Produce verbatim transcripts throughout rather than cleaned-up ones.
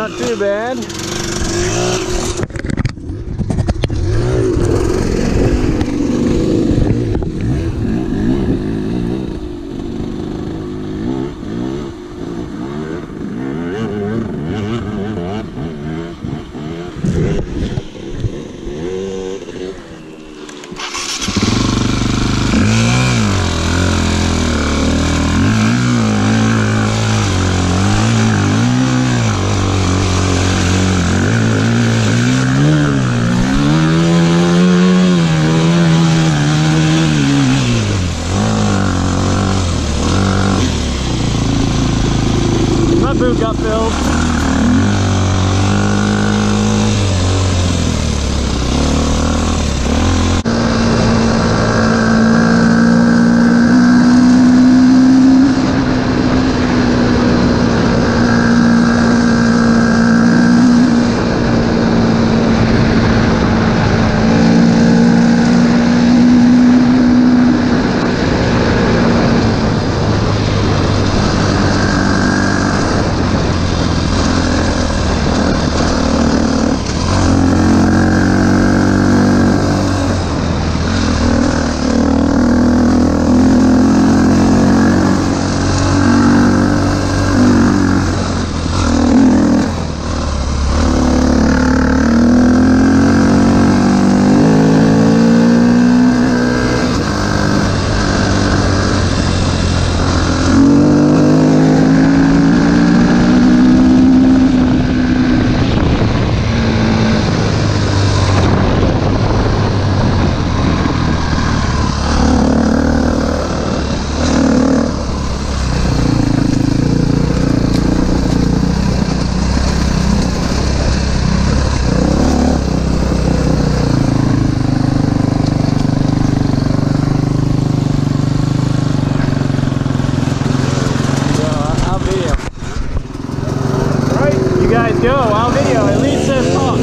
Not too bad. Got filled. Go, I'll video, at least this talk.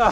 Да.